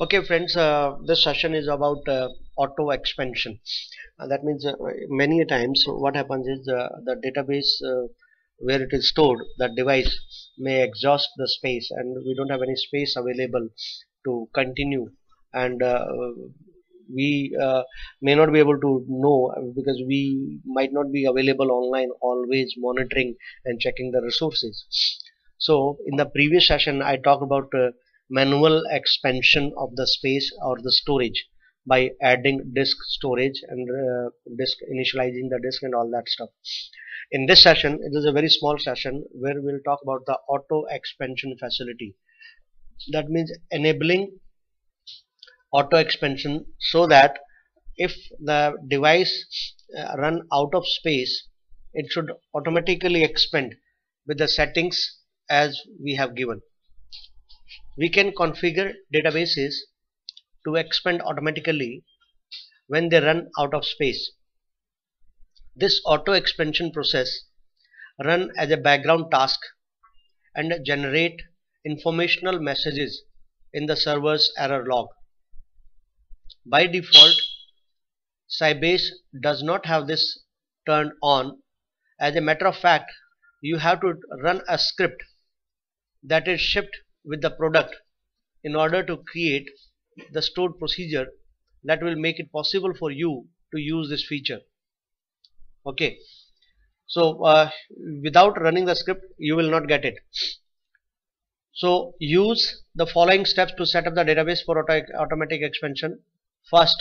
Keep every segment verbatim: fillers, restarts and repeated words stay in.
Okay friends, uh, this session is about uh, auto expansion. Uh, that means uh, many times what happens is uh, the database uh, where it is stored, that device may exhaust the space and we don't have any space available to continue, and uh, we uh, may not be able to know, because we might not be available online always monitoring and checking the resources. So in the previous session I talked about uh, manual expansion of the space or the storage by adding disk storage and uh, disk initializing the disk and all that stuff. In this session, it is a very small session where we will talk about the auto expansion facility. That means enabling auto expansion so that if the device uh, run out of space, it should automatically expand with the settings as we have given. We can configure databases to expand automatically when they run out of space. This auto expansion process runs as a background task and generate informational messages in the server's error log. By default, Sybase does not have this turned on. As a matter of fact, you have to run a script that is shipped with the product in order to create the stored procedure that will make it possible for you to use this feature. Okay, so uh, without running the script you will not get it. So use the following steps to set up the database for auto automatic expansion. First,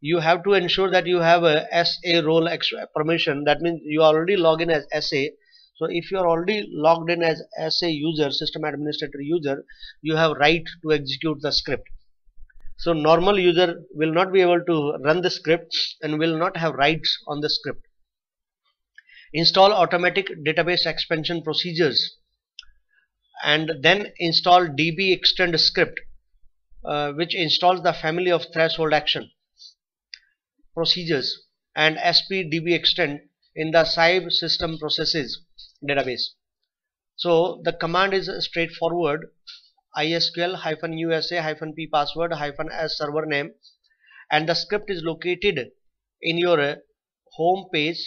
you have to ensure that you have a S A role permission. That means you already log in as S A. So if you are already logged in as S A user, system administrator user, you have right to execute the script. So normal user will not be able to run the script and will not have rights on the script. Install automatic database expansion procedures and then install dbextend script, uh, which installs the family of threshold action procedures and sp_dbextend in the Sybase system processes database. So the command is straightforward: isql-usa-p password-s server name, and the script is located in your home page,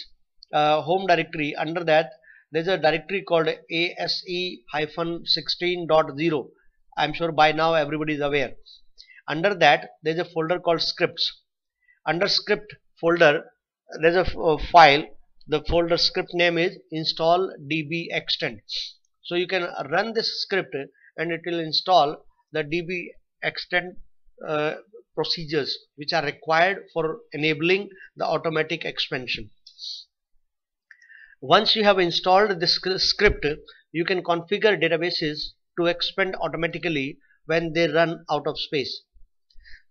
uh, home directory. Under that there is a directory called A S E dash sixteen dot zero. I am sure by now everybody is aware. Under that there is a folder called scripts. Under script folder there is a uh, file. The folder script name is install dbextend. So you can run this script and it will install the dbextend uh, procedures which are required for enabling the automatic expansion. Once you have installed this script, you can configure databases to expand automatically when they run out of space.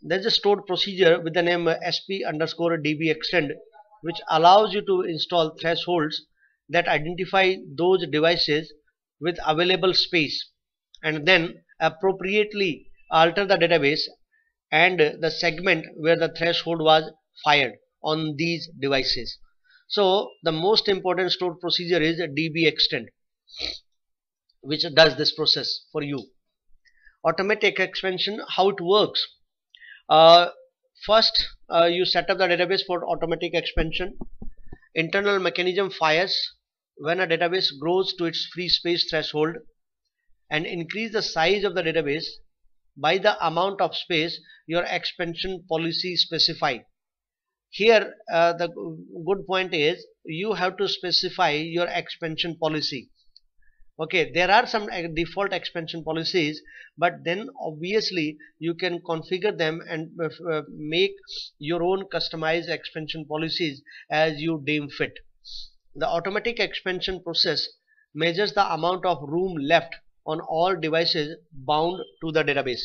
There is a stored procedure with the name sp_dbextend which allows you to install thresholds that identify those devices with available space and then appropriately alter the database and the segment where the threshold was fired on these devices. So the most important stored procedure is dbextend, which does this process for you. Automatic expansion, how it works. Uh, first uh, you set up the database for automatic expansion. Internal mechanism fires when a database grows to its free space threshold and increase the size of the database by the amount of space your expansion policy specify. Here uh, the good point is you have to specify your expansion policy. Okay, there are some default expansion policies, but then obviously you can configure them and uh, make your own customized expansion policies as you deem fit. The automatic expansion process measures the amount of room left on all devices bound to the database.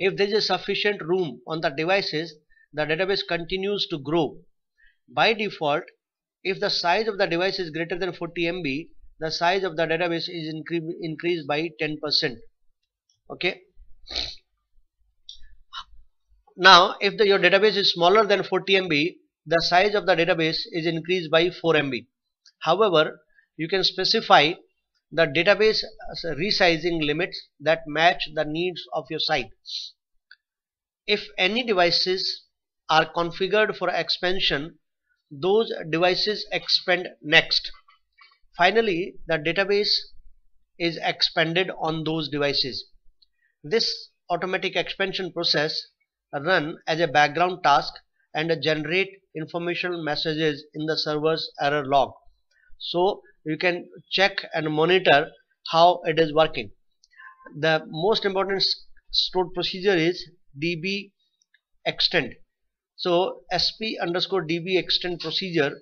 If there is sufficient room on the devices, the database continues to grow. By default, if the size of the device is greater than forty megabytes, the size of the database is incre increased by ten percent. Okay. Now, if the, your database is smaller than forty megabytes, the size of the database is increased by four megabytes. However, you can specify the database resizing limits that match the needs of your site. if any devices are configured for expansion, those devices expand next. Finally, the database is expanded on those devices. This automatic expansion process runs as a background task and generate informational messages in the server's error log. So you can check and monitor how it is working. The most important stored procedure is dbextend. So sp underscore dbextend procedure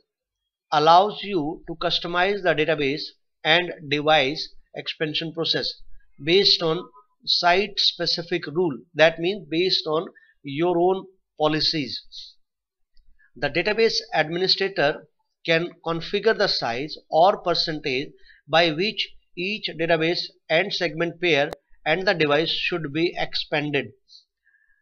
allows you to customize the database and device expansion process based on site specific rule, that means based on your own policies. The database administrator can configure the size or percentage by which each database and segment pair and the device should be expanded.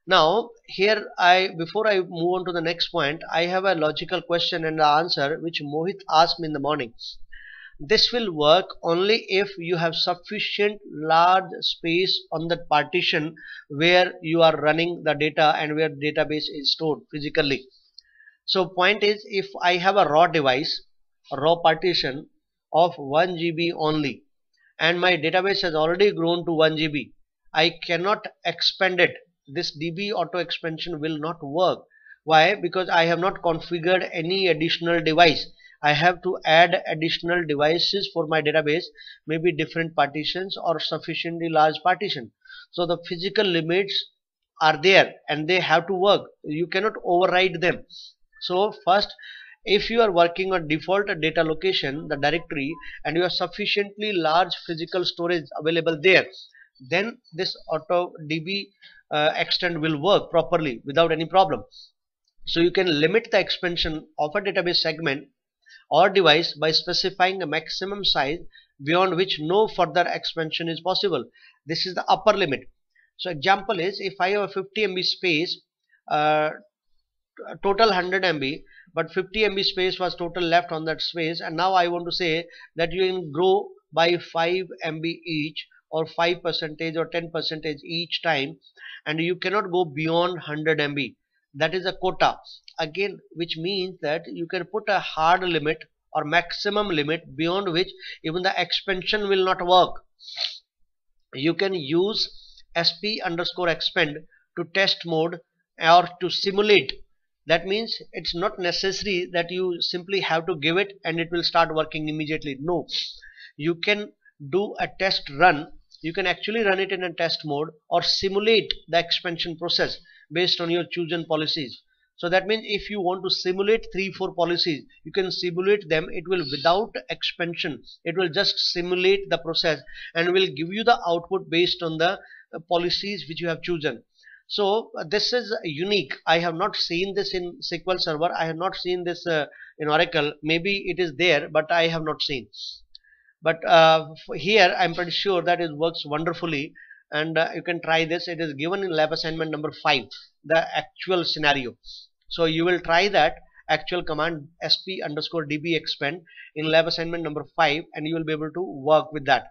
Now here I before I move on to the next point, I have a logical question and the answer which Mohit asked me in the morning. This will work only if you have sufficient large space on the partition where you are running the data and where database is stored physically. So point is, if I have a raw device, a raw partition of one G B only, and my database has already grown to one G B, I cannot expand it. This D B auto expansion will not work. Why? Because I have not configured any additional device. I have to add additional devices for my database, maybe different partitions or sufficiently large partition. So the physical limits are there and they have to work. You cannot override them. So first, if you are working on default data location, the directory, and you have sufficiently large physical storage available there, then this auto D B uh, extend will work properly without any problem. So you can limit the expansion of a database segment or device by specifying a maximum size beyond which no further expansion is possible. This is the upper limit. So example is, if I have a fifty M B space, uh, total one hundred M B, but fifty M B space was total left on that space, and now I want to say that you can grow by five M B each or five percent or ten percent each time, and you cannot go beyond one hundred M B. That is a quota again, which means that you can put a hard limit or maximum limit beyond which even the expansion will not work. You can use sp underscore expand to test mode or to simulate. That means it's not necessary that you simply have to give it and it will start working immediately. No, you can do a test run. You can actually run it in a test mode or simulate the expansion process based on your chosen policies. So that means if you want to simulate three four policies, you can simulate them. It will, without expansion, it will just simulate the process and will give you the output based on the policies which you have chosen. So this is unique. I have not seen this in S Q L Server. I have not seen this uh, in Oracle. Maybe it is there, but I have not seen. But uh, here I'm pretty sure that it works wonderfully, and uh, you can try this. It is given in lab assignment number five, the actual scenario. So you will try that actual command sp underscore db expand in lab assignment number five, and you will be able to work with that.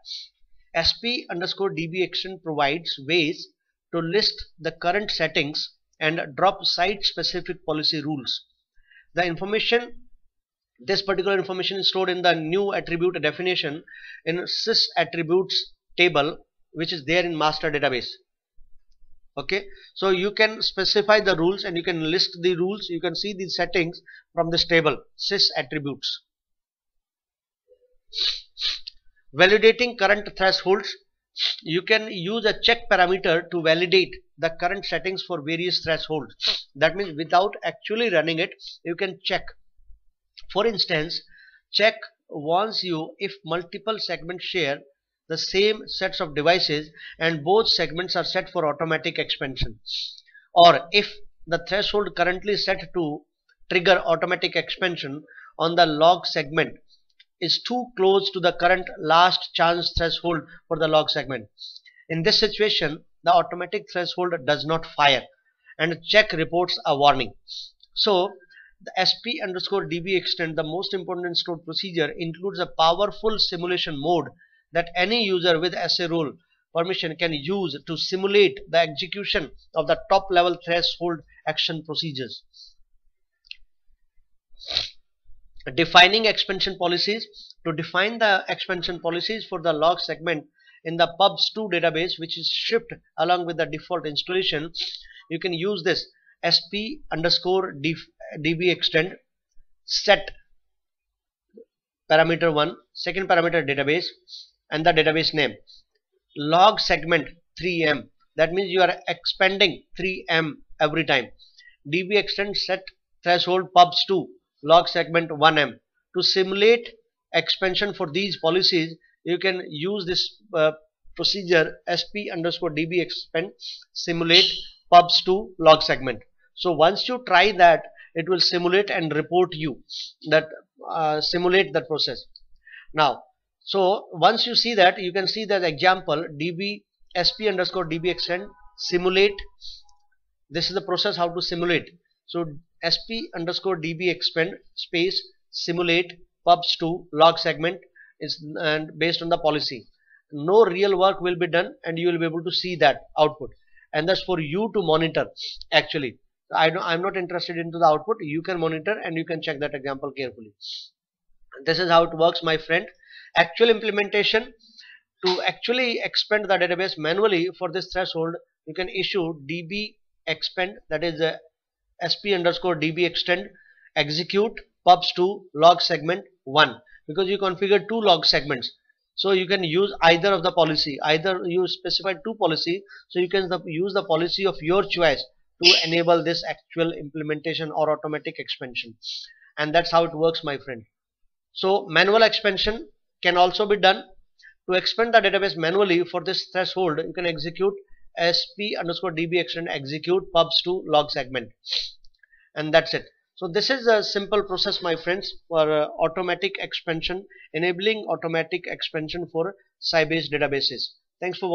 Sp underscore db extend provides ways to list the current settings and drop site specific policy rules. The information, this particular information, is stored in the new attribute definition in sysattributes table, which is there in master database. Okay, so you can specify the rules and you can list the rules. You can see the settings from this table, sysattributes. Validating current thresholds. You can use a check parameter to validate the current settings for various thresholds. That means without actually running it, you can check. For instance, check warns you if multiple segments share the same sets of devices and both segments are set for automatic expansion, or if the threshold currently set to trigger automatic expansion on the log segment is too close to the current last chance threshold for the log segment. In this situation, the automatic threshold does not fire and check reports a warning. So the sp underscore db extend, the most important stored procedure, includes a powerful simulation mode that any user with S A role permission can use to simulate the execution of the top level threshold action procedures. Defining expansion policies. To define the expansion policies for the log segment in the pubs two database, which is shipped along with the default installation, you can use this sp underscore dbextend set parameter one, second parameter database, and the database name log segment three m. That means you are expanding three m every time. Dbextend set threshold pubs two log segment one m. To simulate expansion for these policies, you can use this uh, procedure sp underscore dbextend simulate pubs two log segment. So once you try that, it will simulate and report you that uh, simulate that process. Now, so once you see that, you can see that example db sp underscore dbextend simulate. This is the process how to simulate. So sp underscore dbextend space simulate pubs two log segment is and based on the policy. No real work will be done, and you will be able to see that output, and that's for you to monitor. Actually, I don't, I'm not interested into the output. You can monitor and you can check that example carefully. This is how it works, my friend. Actual implementation: to actually expand the database manually for this threshold, you can issue db expand, that is a sp underscore db extend execute pubs two log segment one, because you configured two log segments. So you can use either of the policy, either you specified two policy, so you can use the policy of your choice to enable this actual implementation or automatic expansion. And that's how it works, my friend. So manual expansion can also be done. To expand the database manually for this threshold, you can execute sp underscore dbextend execute pubs two log segment, and that's it. So this is a simple process, my friends, for uh, automatic expansion, enabling automatic expansion for Sybase databases. Thanks for watching.